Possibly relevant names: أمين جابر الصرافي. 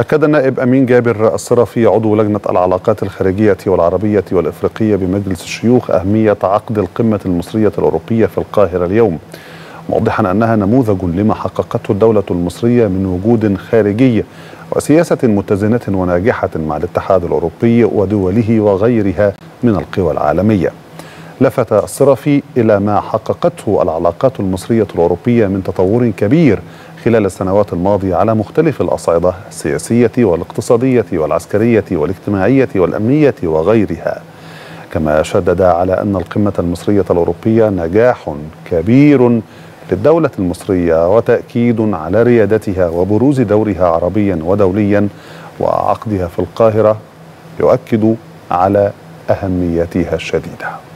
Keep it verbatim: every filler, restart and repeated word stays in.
أكد النائب أمين جابر الصرافي عضو لجنة العلاقات الخارجية والعربية والإفريقية بمجلس الشيوخ أهمية عقد القمة المصرية الأوروبية في القاهرة اليوم، موضحا أنها نموذج لما حققته الدولة المصرية من وجود خارجي وسياسة متزنة وناجحة مع الاتحاد الأوروبي ودوله وغيرها من القوى العالمية. لفت الصرافي إلى ما حققته العلاقات المصرية الأوروبية من تطور كبير خلال السنوات الماضية على مختلف الأصعدة السياسية والاقتصادية والعسكرية والاجتماعية والأمنية وغيرها، كما شدد على أن القمة المصرية الأوروبية نجاح كبير للدولة المصرية وتأكيد على ريادتها وبروز دورها عربيا ودوليا، وعقدها في القاهرة يؤكد على أهميتها الشديدة.